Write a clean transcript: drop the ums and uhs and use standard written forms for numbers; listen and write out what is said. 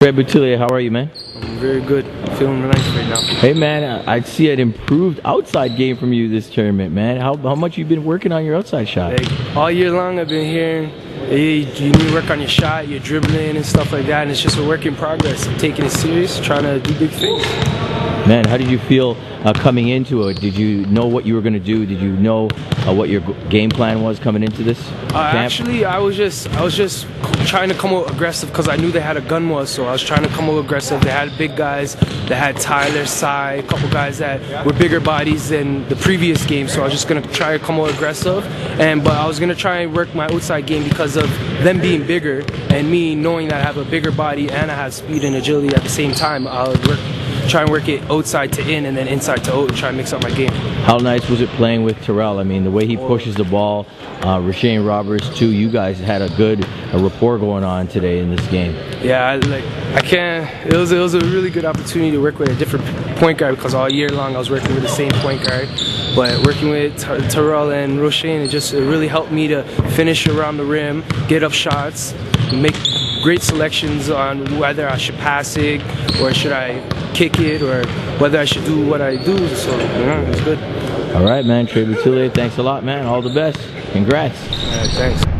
Tre Boutillier, how are you, man? I'm very good. I'm feeling nice right now. Hey, man, I see an improved outside game from you this tournament, man. How much you been working on your outside shot? Like, all year long, I've been hearing you need to work on your shot, your dribbling and stuff like that, and it's just a work in progress. I'm taking it serious, trying to do big things. Man, how did you feel coming into it? Did you know what you were going to do? Did you know what your game plan was coming into this camp? Actually, I was just trying to come out aggressive because I knew they had a gun was, so I was trying to come out aggressive. They had big guys. They had Tyler Side, a couple guys that were bigger bodies than the previous game, so I was just going to try to come out aggressive. But I was going to try and work my outside game because of them being bigger and me knowing that I have a bigger body and I have speed and agility at the same time. I'll try and work it outside to in and then inside to out and try and mix up my game. How nice was it playing with Terrell? I mean, the way he pushes the ball, Roshane Roberts too. You guys had a good rapport going on today in this game. Yeah, it was a really good opportunity to work with a different point guard because all year long I was working with the same point guard. But working with Terrell and Roshane, it really helped me to finish around the rim, get up shots, make great selections on whether I should pass it or should I kick it or whether I should do what I do. So, yeah, it was good. All right, man. Tre Boutillier, thanks a lot, man. All the best. Congrats. All right, thanks.